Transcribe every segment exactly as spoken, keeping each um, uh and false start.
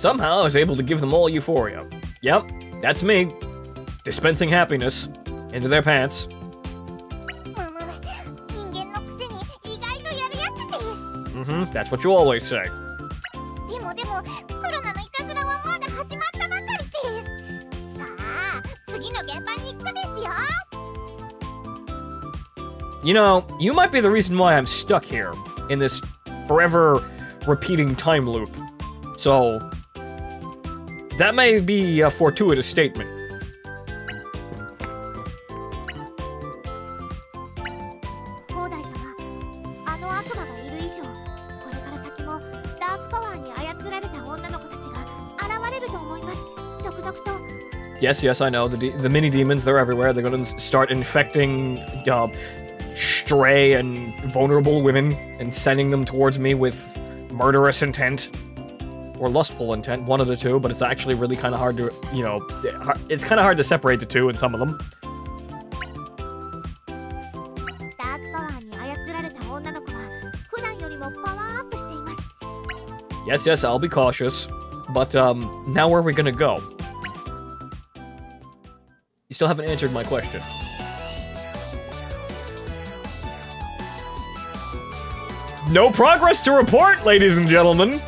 Somehow I was able to give them all euphoria. Yep, that's me. Dispensing happiness into their pants. Mm-hmm, that's what you always say. You know, you might be the reason why I'm stuck here, in this forever repeating time loop. So, that may be a fortuitous statement. Yes, yes, I know. The, de the mini-demons, they're everywhere. They're gonna start infecting, uh, stray and vulnerable women and sending them towards me with murderous intent. Or lustful intent, one of the two, but it's actually really kind of hard to, you know, it's kind of hard to separate the two in some of them. Yes, yes, I'll be cautious. But, um, now where are we gonna go? You still haven't answered my question. No progress to report, ladies and gentlemen!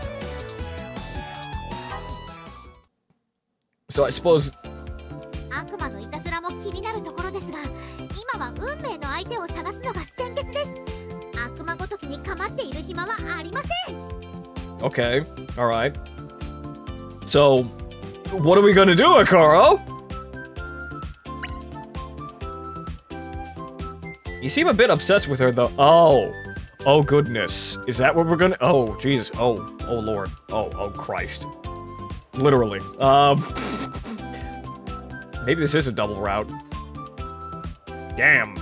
So I suppose... Okay, alright. So, what are we gonna do, Akaro? You seem a bit obsessed with her, though. Oh. Oh, goodness. Is that what we're gonna... Oh, Jesus. Oh. Oh, Lord. Oh, oh, Christ. Literally. Um... Maybe this is a double route. Damn.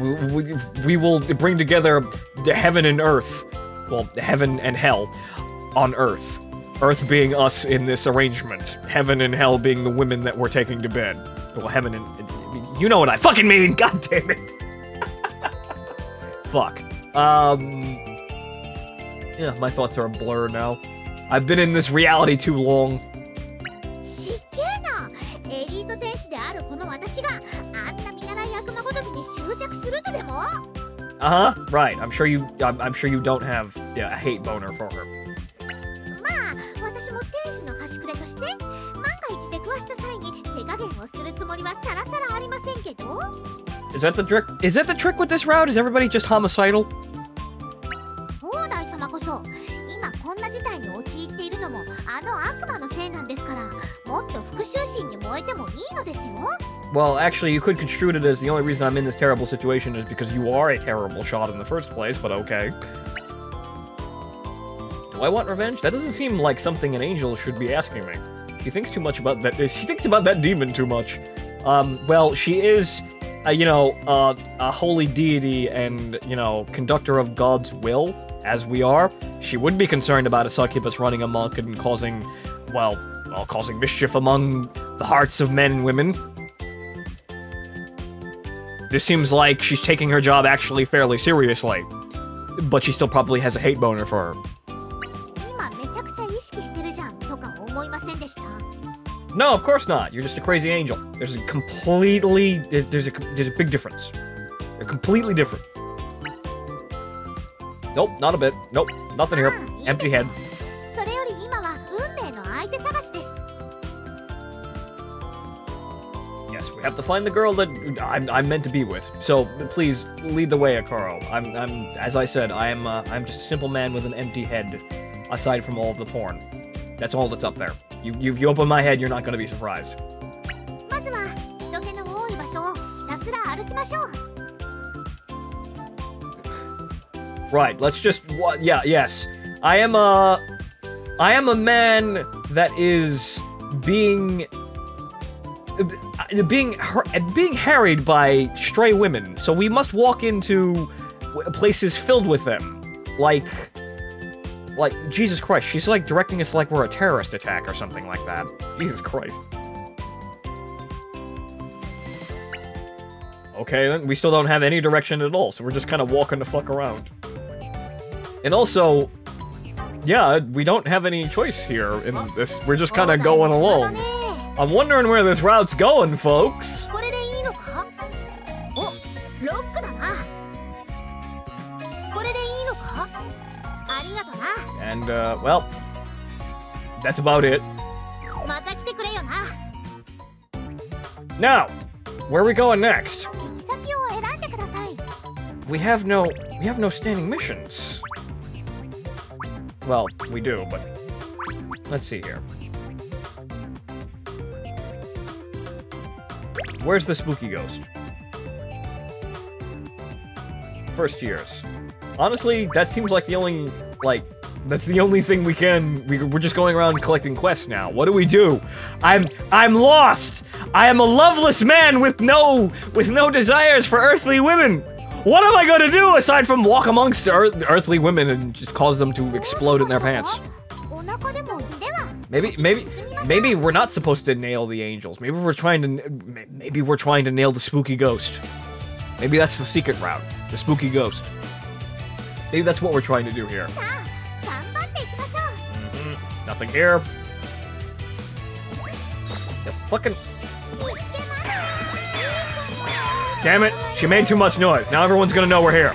We, we, we will bring together the heaven and earth. Well, heaven and hell. On earth. Earth being us in this arrangement. Heaven and hell being the women that we're taking to bed. Well, heaven and... You know what I fucking mean! God damn it! Fuck. Um... Yeah, my thoughts are a blur now. I've been in this reality too long. Uh-huh, right. I'm sure you... I'm, I'm sure you don't have yeah, a hate boner for her. Is that the trick? Is that the trick with this route? Is everybody just homicidal? Well, actually, you could construe it as the only reason I'm in this terrible situation is because you are a terrible shot in the first place, but okay. Do I want revenge? That doesn't seem like something an angel should be asking me. She thinks too much about that. She thinks about that demon too much. Um, well, she is, uh, you know, uh, a holy deity and, you know, conductor of God's will, as we are. She would be concerned about a succubus running amok and causing, well, well, causing mischief among the hearts of men and women. This seems like she's taking her job actually fairly seriously, but she still probably has a hate boner for her. No, of course not. You're just a crazy angel. There's a completely... There's a, there's a big difference. They're completely different. Nope, not a bit. Nope, nothing here. Empty head. Yes, we have to find the girl that I'm, I'm meant to be with. So, please, lead the way, Akaro. I'm, I'm as I said, I'm, uh, I'm just a simple man with an empty head, aside from all of the porn. That's all that's up there. You, you, you open my head, you're not going to be surprised. Right, let's just... What, yeah, yes. I am a... I am a man that is being... Being, being harried by stray women. So we must walk into places filled with them. Like... Like, Jesus Christ, she's like directing us like we're a terrorist attack or something like that. Jesus Christ. Okay, then we still don't have any direction at all, so we're just kind of walking the fuck around. And also, yeah, we don't have any choice here in this. We're just kind of going along. I'm wondering where this route's going, folks. And, uh, well, that's about it. Now, where are we going next? We have no, we have no standing missions. Well, we do, but let's see here. Where's the spooky ghost? First years. Honestly, that seems like the only, like, that's the only thing we can, we, we're just going around collecting quests now. What do we do? I'm, I'm lost! I am a loveless man with no, with no desires for earthly women! What am I gonna do aside from walk amongst earth, earthly women and just cause them to explode in their pants? Maybe, maybe, maybe we're not supposed to nail the angels. Maybe we're trying to, maybe we're trying to nail the spooky ghost. Maybe that's the secret route, the spooky ghost. Maybe that's what we're trying to do here. Mm-hmm. Nothing here. The fucking... Damn it, she made too much noise. Now everyone's gonna know we're here.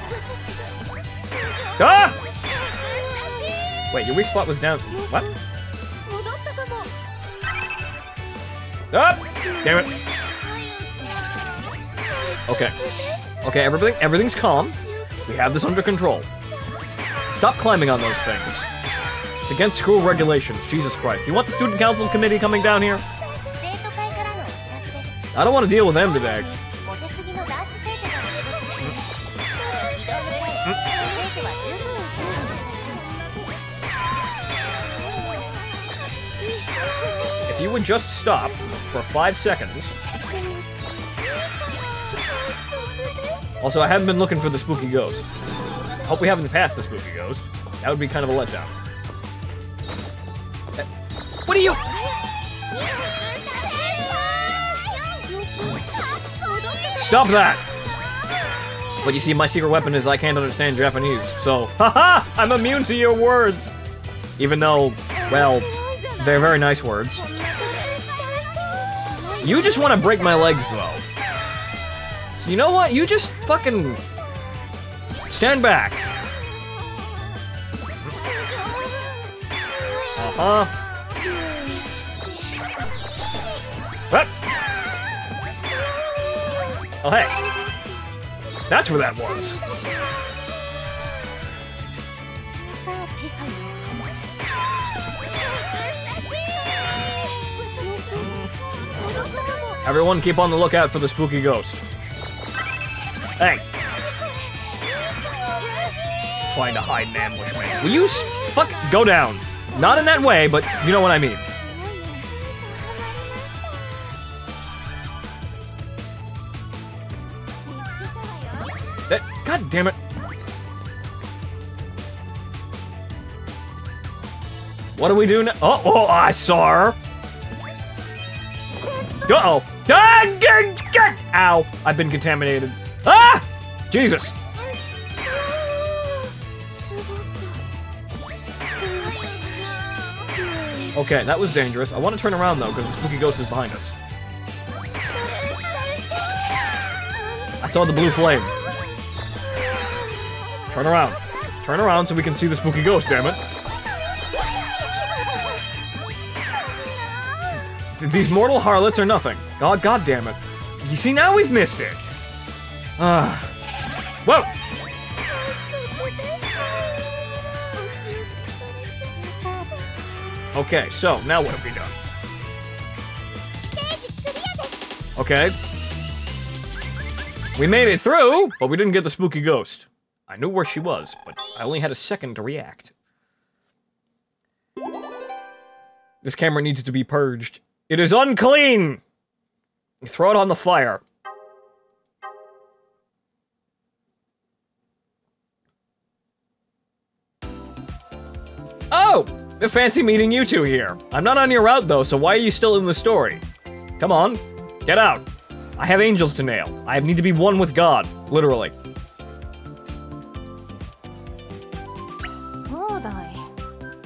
Ah! Wait, your weak spot was down... What? Ah! Damn it. Okay. Okay, everything, everything's calm. We have this under control. Stop climbing on those things. It's against school regulations, Jesus Christ. You want the student council committee coming down here? I don't want to deal with them today. If you would just stop for five seconds... Also, I haven't been looking for the spooky ghost. Hope we haven't passed the spooky ghost. That would be kind of a letdown. What are you? Stop that! But you see, my secret weapon is I can't understand Japanese, so... Haha! I'm immune to your words! Even though, well, they're very nice words. You just want to break my legs, though. You know what? You just fucking stand back. Uh huh. Up. Oh hey, that's where that was. Everyone, keep on the lookout for the spooky ghost. Hey! Trying to hide an ambush, man. Will you s fuck go down? Not in that way, but you know what I mean. That, God damn it! What do we do now? Oh, oh! I saw her. Uh oh! Ah, get, get. Ow! I've been contaminated. Ah! Jesus! Okay, that was dangerous. I want to turn around, though, because the spooky ghost is behind us. I saw the blue flame. Turn around. Turn around so we can see the spooky ghost, damn it. These mortal harlots are nothing. God, God damn it. You see, now we've missed it. Ah. Whoa! Okay, so now what have we done? Okay. We made it through, but we didn't get the spooky ghost. I knew where she was, but I only had a second to react. This camera needs to be purged. It is unclean! Throw it on the fire. Oh! Fancy meeting you two here. I'm not on your route, though, so why are you still in the story? Come on. Get out. I have angels to nail. I need to be one with God. Literally. Hodai.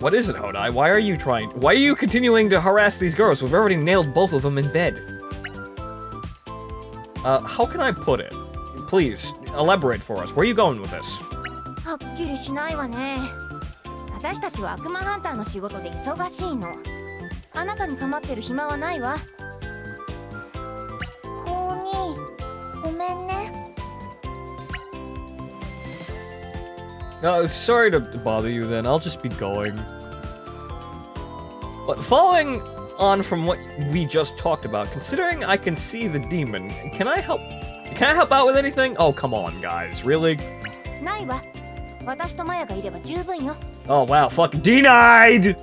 What is it, Hodai? Why are you trying- Why are you continuing to harass these girls? We've already nailed both of them in bed. Uh, how can I put it? Please, elaborate for us. Where are you going with this? No, sorry to bother you then, I'll just be going. But following on from what we just talked about, considering I can see the demon, can I help? Can I help out with anything? Oh, come on, guys, really? Oh, wow, fuck, denied!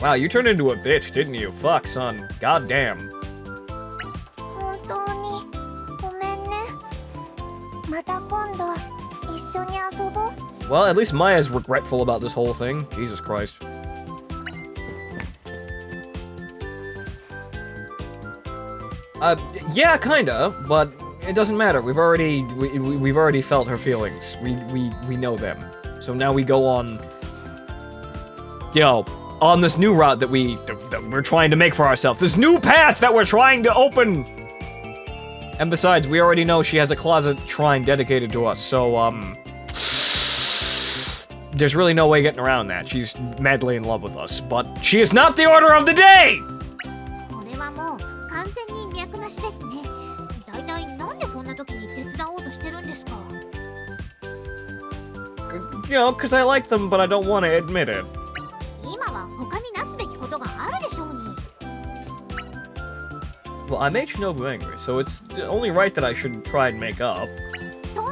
Wow, you turned into a bitch, didn't you? Fuck, son. Goddamn. Well, at least Maya's regretful about this whole thing. Jesus Christ. Uh, yeah, kinda, but it doesn't matter. We've already we, we we've already felt her feelings. We we we know them. So now we go on. You know, on this new route that we that we're trying to make for ourselves. This new path that we're trying to open. And besides, we already know she has a closet shrine dedicated to us. So um, there's really no way getting around that. She's madly in love with us, but she is not the order of the day. You know, because I like them, but I don't want to admit it. Well, I made Shinobu angry, so it's only right that I should try and make up. But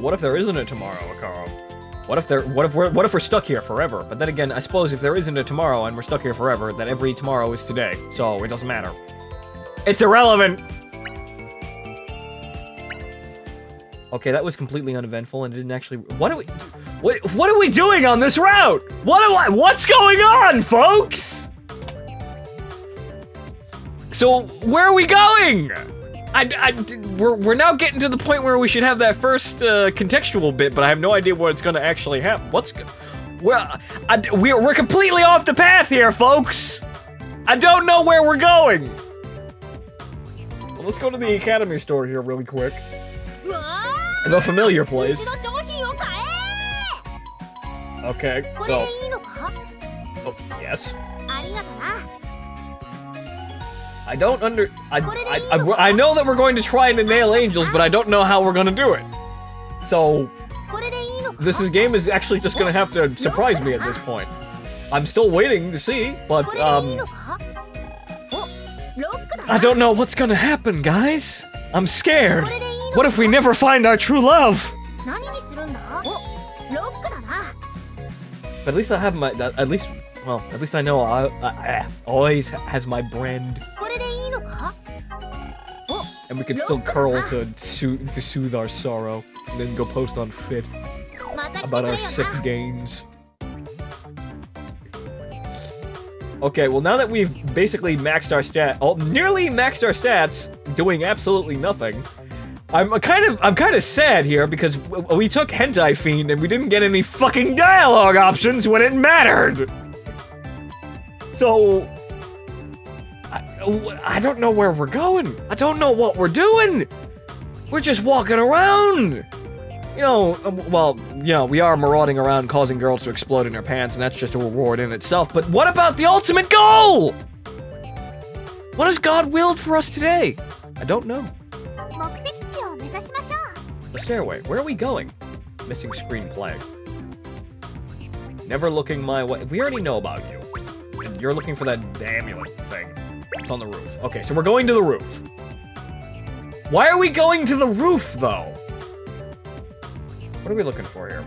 what if there isn't a tomorrow, Akaro? What if there? What if we're? What if we're stuck here forever? But then again, I suppose if there isn't a tomorrow and we're stuck here forever, then every tomorrow is today, so it doesn't matter. It's irrelevant. Okay, that was completely uneventful, and it didn't actually. What are we? What? What are we doing on this route? What am I? What's going on, folks? So where are we going? I, I, we're, we're now getting to the point where we should have that first uh, contextual bit, but I have no idea what's going to actually happen. What's go well, I, we're, we're completely off the path here, folks! I don't know where we're going! Well, let's go to the Academy store here really quick. The familiar place. Okay, so... Oh, yes. I don't under- I, I, I, I know that we're going to try to nail angels, but I don't know how we're gonna do it. So... This is, game is actually just gonna have to surprise me at this point. I'm still waiting to see, but, um... I don't know what's gonna happen, guys! I'm scared! What if we never find our true love? But at least I have my- at least- well, at least I know I, I, I always has my brand. And we can still curl to, soo to soothe our sorrow, and then go post on Fit about our sick gains. Okay, well now that we've basically maxed our stat, oh, nearly maxed our stats, doing absolutely nothing. I'm kind of, I'm kind of sad here because we took Hentai Fiend and we didn't get any fucking dialogue options when it mattered. So. I don't know where we're going. I don't know what we're doing. We're just walking around. You know, well, you know, we are marauding around causing girls to explode in their pants, and that's just a reward in itself. But what about the ultimate goal? What has God willed for us today? I don't know. The stairway. Where are we going? Missing screenplay. Never looking my way. We already know about you. You're looking for that amulet thing. It's on the roof. Okay, so we're going to the roof. Why are we going to the roof, though? What are we looking for here?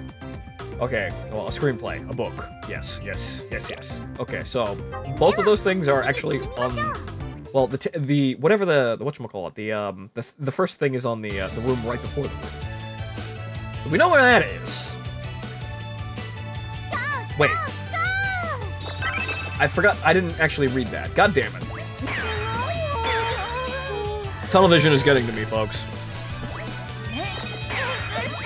Okay, well, a screenplay, a book. Yes, yes, yes, yes. Okay, so both of those things are actually on... Well, the, t the whatever the, the whatchamacallit, the, um, the, the first thing is on the, uh, the room right before the roof. So we know where that is. Wait. I forgot, I didn't actually read that. God damn it. Television is getting to me, folks.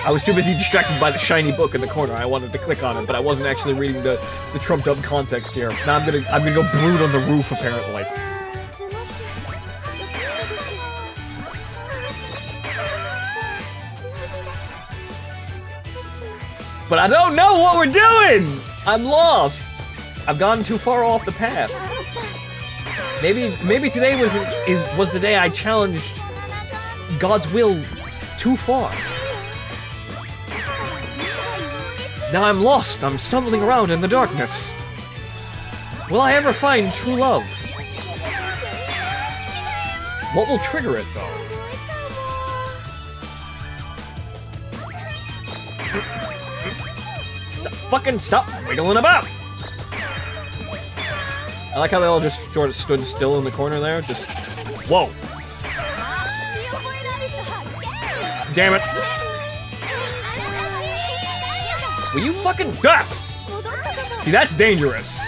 I was too busy distracted by the shiny book in the corner. I wanted to click on it, but I wasn't actually reading the, the trumped-up context here. Now I'm gonna I'm gonna go brood on the roof, apparently. But I don't know what we're doing! I'm lost. I've gone too far off the path. Maybe maybe today was is was the day I challenged God's will too far. Now I'm lost, I'm stumbling around in the darkness. Will I ever find true love? What will trigger it, though? Stop, fucking stop wiggling about! I like how they all just sort of stood still in the corner there, just... Whoa! Damn it! Will you fucking duck? See, that's dangerous.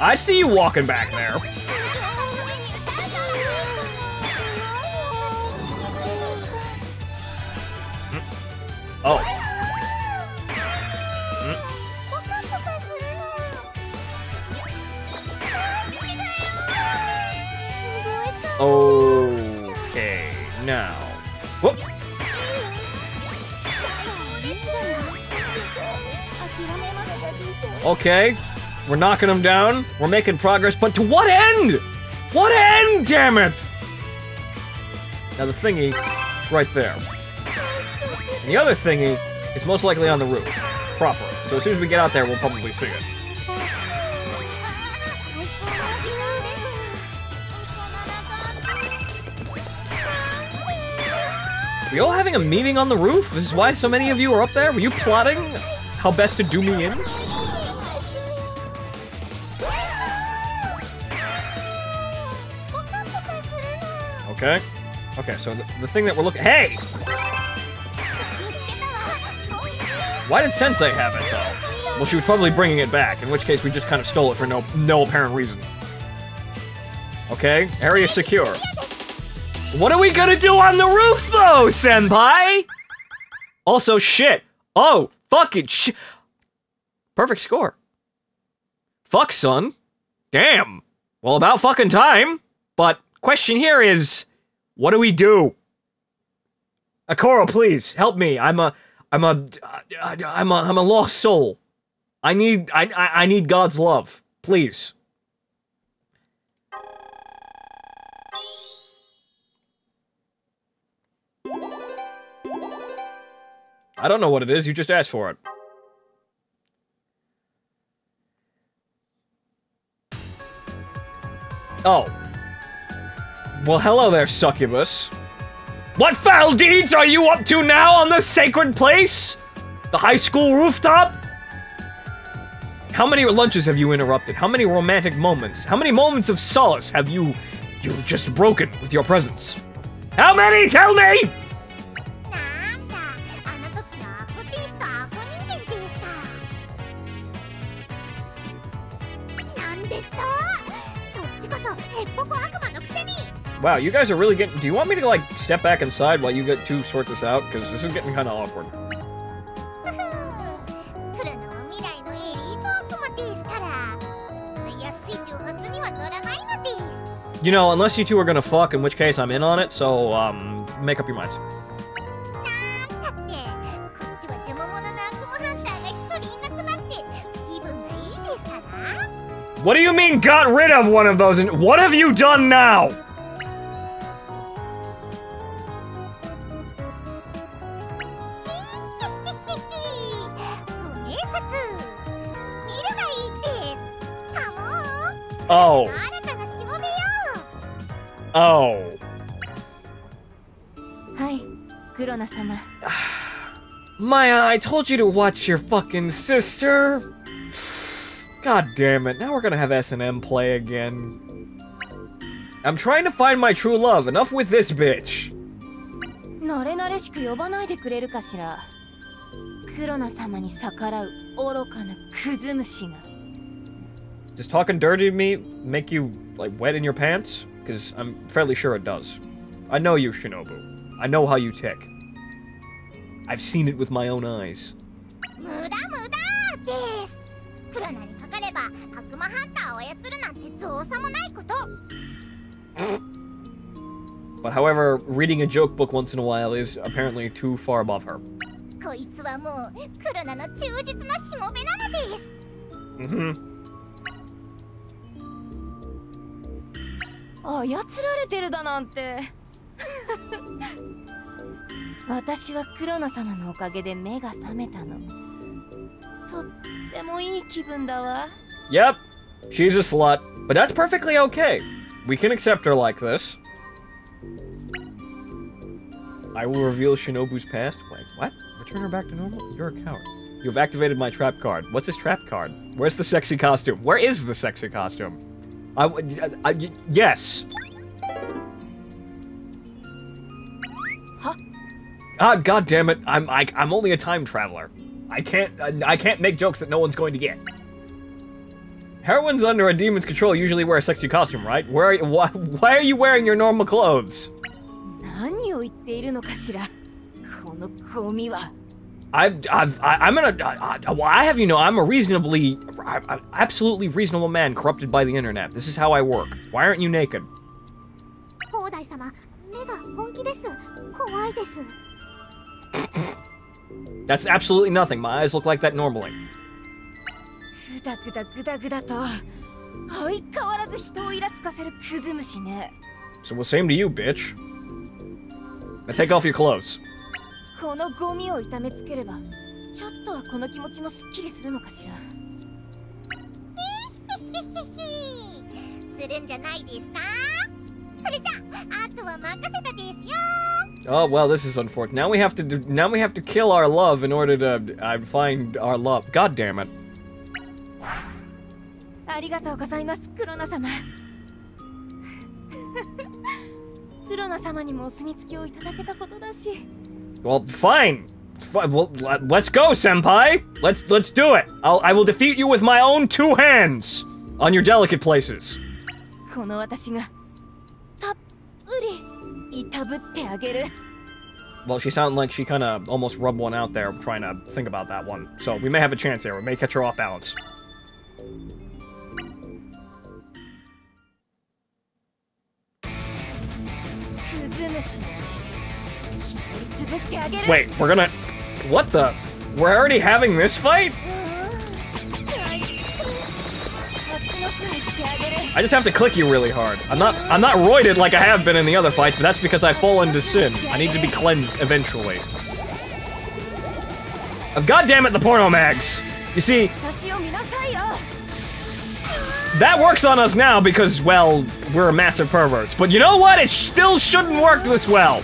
I see you walking back there. Oh. Okay, now. Whoop. Okay, we're knocking them down, we're making progress, but to what end? What end, damn it? Now the thingy is right there. And the other thingy is most likely on the roof, proper. So as soon as we get out there, we'll probably see it. Are you all having a meeting on the roof? This is why so many of you are up there? Were you plotting how best to do me in? Okay. Okay, so the, the thing that we're looking- Hey! Why did Sensei have it, though? Well, she was probably bringing it back, in which case we just kind of stole it for no, no apparent reason. Okay, area secure. What are we gonna do on the roof, though, Senpai? Also, shit. Oh, fucking shit. Perfect score. Fuck, son. Damn. Well, about fucking time. But, question here is, what do we do? Akoro, please, help me. I'm a, I'm a, I'm a, I'm a lost soul. I need, I, I need God's love. Please. I don't know what it is, you just asked for it. Oh. Well, hello there, succubus. What foul deeds are you up to now on this sacred place? The high school rooftop? How many lunches have you interrupted? How many romantic moments? How many moments of solace have you... you just broken with your presence? How many? Tell me! Wow, you guys are really getting... Do you want me to, like, step back inside while you get to sort this out? Because this is getting kind of awkward. You know, unless you two are gonna fuck, in which case I'm in on it, so, um, make up your minds. What do you mean got rid of one of those? And what have you done now? Oh. Oh. Hi, Kurona-sama. Maya, I told you to watch your fucking sister. God damn it. Now we're gonna have S and M play again. I'm trying to find my true love. Enough with this bitch. Does talking dirty to me make you, like, wet in your pants? Because I'm fairly sure it does. I know you, Shinobu. I know how you tick. I've seen it with my own eyes. But however, reading a joke book once in a while is apparently too far above her. Mm-hmm. Yep, she's a slut, but that's perfectly okay. We can accept her like this. I will reveal Shinobu's past. Wait, what? Return her back to normal? You're a coward. You have activated my trap card. What's this trap card? Where's the sexy costume? Where is the sexy costume? I, I, I, yes. Huh? Ah, God damn it! I'm I, I'm only a time traveler. I can't I, I can't make jokes that no one's going to get. Heroines under a demon's control usually wear a sexy costume, right? Where are you, why, why are you wearing your normal clothes? I've, I've, I'm gonna, I, I, well, I have you know, I'm a reasonably, I, I, absolutely reasonable man corrupted by the internet. This is how I work. Why aren't you naked? That's absolutely nothing. My eyes look like that normally. So well, same to you, bitch. Now take off your clothes. Oh well, this is unfortunate. Now we have to do, now we have to kill our love in order to uh, find our love. God damn it! Well, fine. F well, let's go, Senpai. Let's let's do it. I'll I will defeat you with my own two hands on your delicate places. Well, she sounded like she kind of almost rubbed one out there, trying to think about that one. So we may have a chance here. We may catch her off balance. Wait, we're gonna... What the... We're already having this fight? I just have to click you really hard. I'm not... I'm not roided like I have been in the other fights, but that's because I've fallen to sin. I need to be cleansed eventually. Oh, God damn it, the porno mags! You see... That works on us now because, well, we're massive perverts. But you know what? It still shouldn't work this well!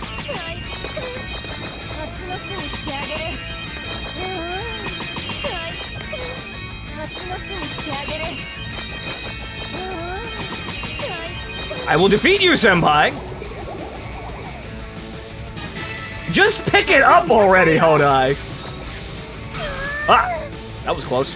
I will defeat you, Senpai! Just pick it up already, Hodai! Ah! That was close.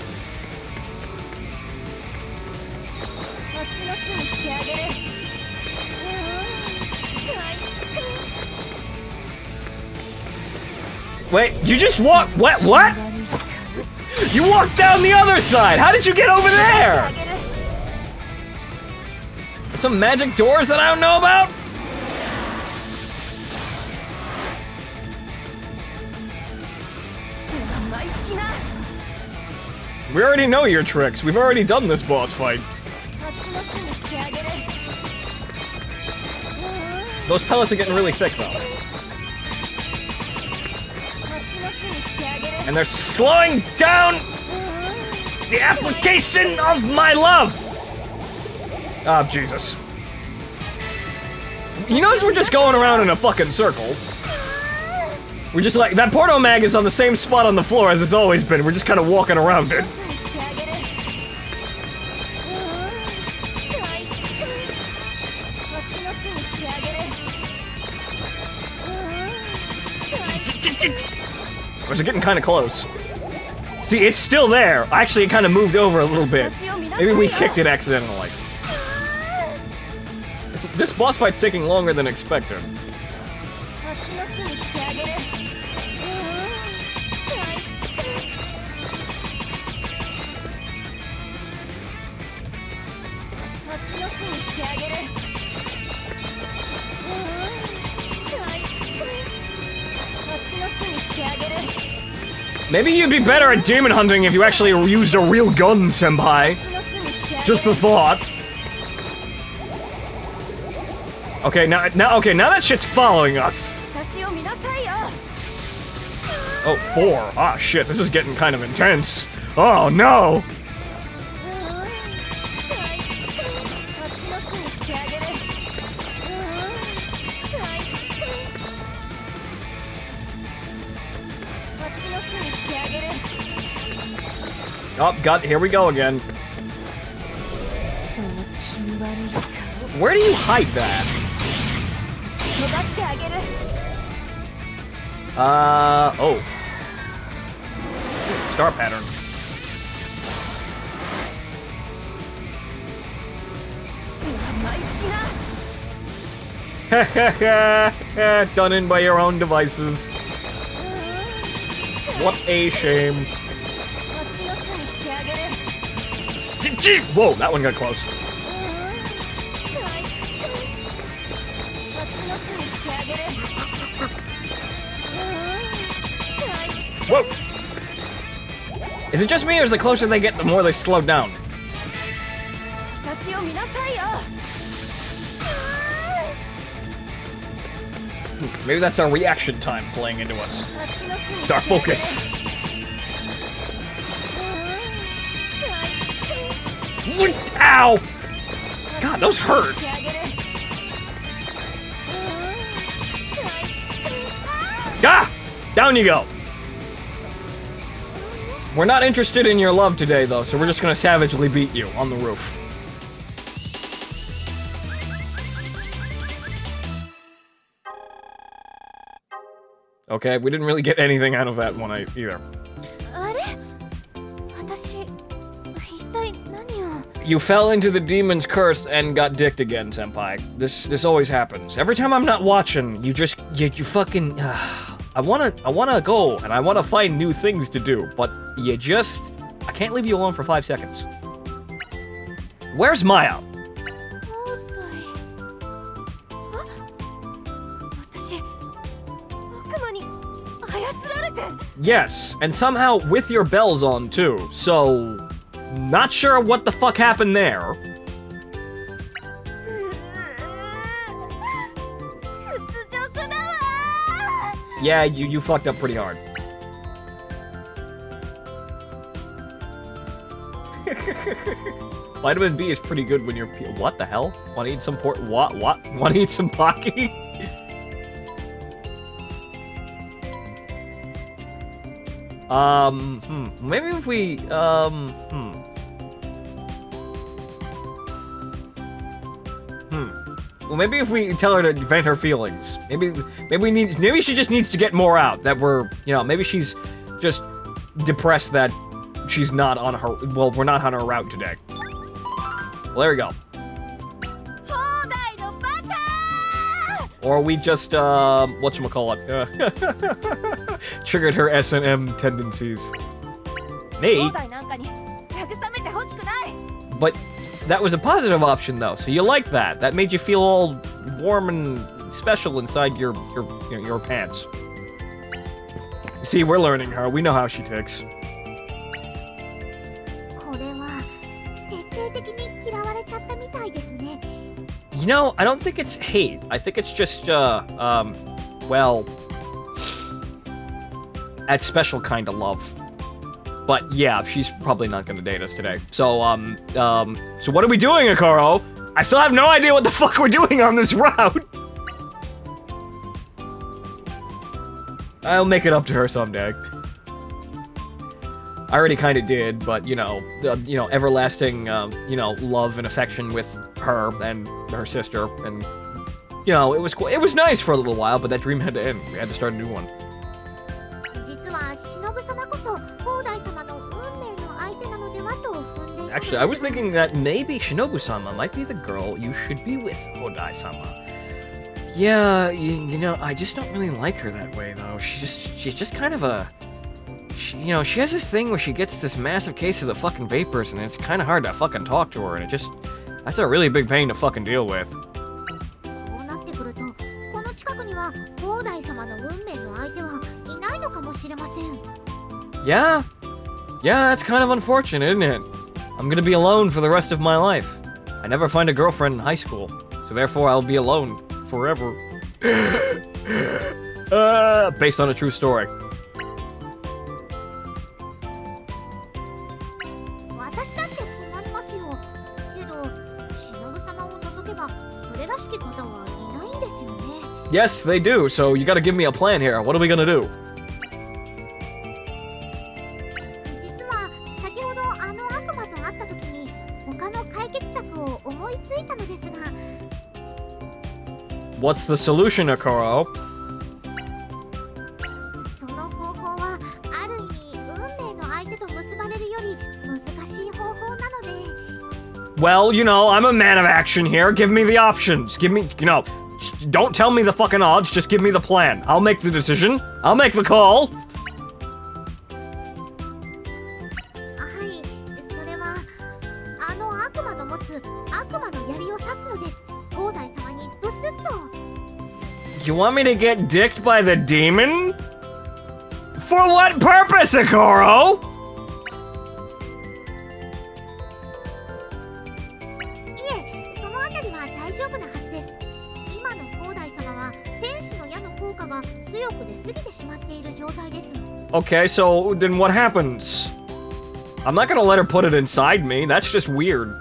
Wait, you just walk- what- what? You walked down the other side! How did you get over there? Some magic doors that I don't know about? We already know your tricks. We've already done this boss fight. Those pellets are getting really thick, though. And they're slowing down the application of my love! Ah, oh, Jesus. You notice we're just going around in a fucking circle. We're just like, that porno mag is on the same spot on the floor as it's always been. We're just kind of walking around it. We're getting kind of close. See, it's still there. Actually, it kind of moved over a little bit. Maybe we kicked it accidentally. This boss fight's taking longer than expected. Maybe you'd be better at demon hunting if you actually used a real gun, Senpai. Just the thought. Okay, now, now, okay, now that shit's following us. Oh, four. Ah, shit, this is getting kind of intense. Oh, no! Oh, God, here we go again. Where do you hide that? Uh, oh. Star pattern. Done in by your own devices. What a shame. Whoa, that one got close. Whoa! Is it just me, or is the closer they get, the more they slow down? Maybe that's our reaction time playing into us. It's our focus. Ow! God, those hurt. Ah! Down you go. We're not interested in your love today, though, so we're just gonna savagely beat you on the roof. Okay, we didn't really get anything out of that one either. You fell into the demon's curse and got dicked again, Senpai. This this always happens. Every time I'm not watching, you just you, you fucking. Uh, I wanna I wanna go and I wanna find new things to do, but you just I can't leave you alone for five seconds. Where's Maya? Yes, and somehow with your bells on too. So. Not sure what the fuck happened there. Yeah, you, you fucked up pretty hard. Vitamin B is pretty good when you're... What the hell? Wanna eat some port... What? What? Wanna eat some Pocky? Um, hmm. Maybe if we, um, hmm. Hmm. Well, maybe if we tell her to vent her feelings. Maybe, maybe we need, maybe she just needs to get more out, that we're, you know, maybe she's just depressed that she's not on her, well, we're not on her route today. Well, there we go. Or we just, uh, whatchamacallit, uh, triggered her S and M tendencies. Me? But that was a positive option, though, so you like that. That made you feel all warm and special inside your, your, your, your pants. See, we're learning her. We know how she ticks. You know, I don't think it's hate. I think it's just, uh, um, well, that special kind of love. But yeah, she's probably not gonna date us today. So, um, um, so what are we doing, Akaro? I still have no idea what the fuck we're doing on this route. I'll make it up to her someday. I already kind of did, but you know, uh, you know, everlasting, um, you know, love and affection with her and her sister, and you know, it was cool. It was nice for a little while, but that dream had to end. We had to start a new one. Actually, I was thinking that maybe Shinobu-sama might be the girl you should be with, Odae-sama. Yeah, you, you know, I just don't really like her that way, though. She's just, she's just kind of a... She, you know, she has this thing where she gets this massive case of the fucking vapors, and it's kind of hard to fucking talk to her, and it just... That's a really big pain to fucking deal with. Yeah? Yeah, that's kind of unfortunate, isn't it? I'm gonna be alone for the rest of my life. I never find a girlfriend in high school, so therefore I'll be alone forever. uh, based on a true story. Yes, they do, so you gotta give me a plan here. What are we gonna do? What's the solution, Akaro? Well, you know, I'm a man of action here. Give me the options. Give me, you know, don't tell me the fucking odds. Just give me the plan. I'll make the decision. I'll make the call. You want me to get dicked by the demon? For what purpose, Ekoro? Okay, so then what happens? I'm not gonna let her put it inside me, that's just weird.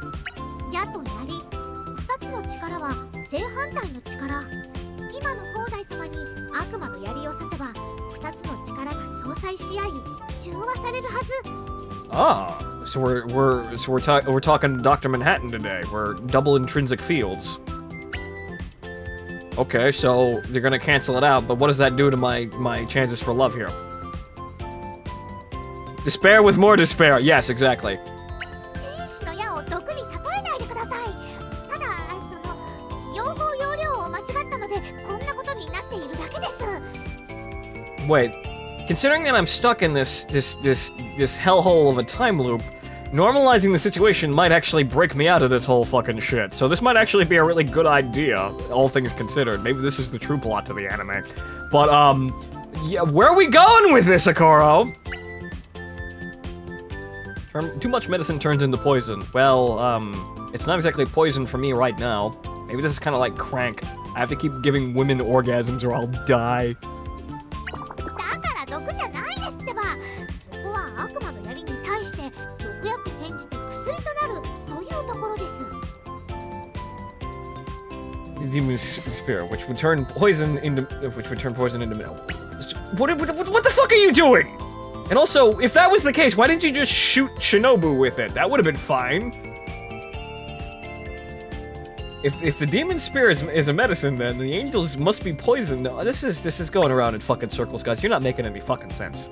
Ah, so we're we're so we're ta we're talking Doctor Manhattan today. We're double intrinsic fields. Okay, so they're gonna cancel it out, but what does that do to my my chances for love here? Despair with more despair. Yes, exactly. Wait. Considering that I'm stuck in this this this this hellhole of a time loop, normalizing the situation might actually break me out of this whole fucking shit. So this might actually be a really good idea, all things considered. Maybe this is the true plot to the anime. But um, yeah, where are we going with this, Akaro? Too much medicine turns into poison. Well, um, it's not exactly poison for me right now. Maybe this is kind of like Crank. I have to keep giving women orgasms or I'll die. Demon spirit, which would turn poison into, which would turn poison into milk. What, what, what the fuck are you doing? And also, if that was the case, why didn't you just shoot Shinobu with it? That would have been fine. If if the demon spear is, is a medicine, then the angels must be poisoned. This is this is going around in fucking circles, guys. You're not making any fucking sense.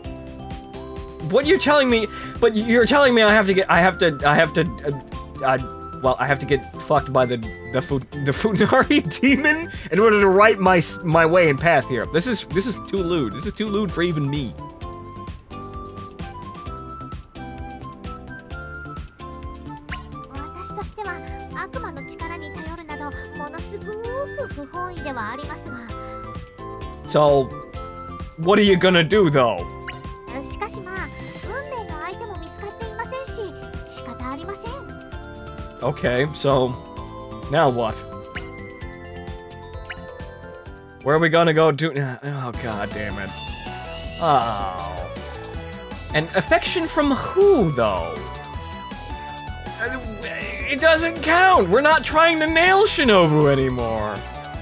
What you're telling me, but you're telling me I have to get, I have to, I have to, uh, I. Well, I have to get fucked by the the, fu the Funari demon in order to right my my way and path here. This is this is too lewd. This is too lewd for even me. So, what are you gonna do though? Okay, so, now what? Where are we gonna go to? Oh, god damn it. Oh. And affection from who, though? It doesn't count! We're not trying to nail Shinobu anymore!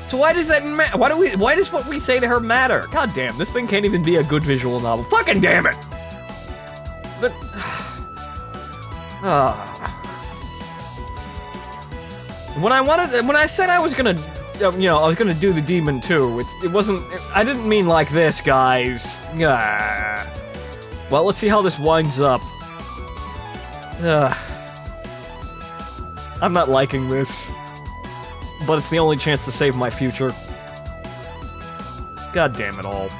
So why does that matter? Why do we- why does what we say to her matter? God damn, this thing can't even be a good visual novel. Fucking damn it! But... Ah. Oh. When I wanted, when I said I was gonna, you know, I was gonna do the demon too. It's, it wasn't. It, I didn't mean like this, guys. Ah. Well, let's see how this winds up. Ah. I'm not liking this. But it's the only chance to save my future. God damn it all.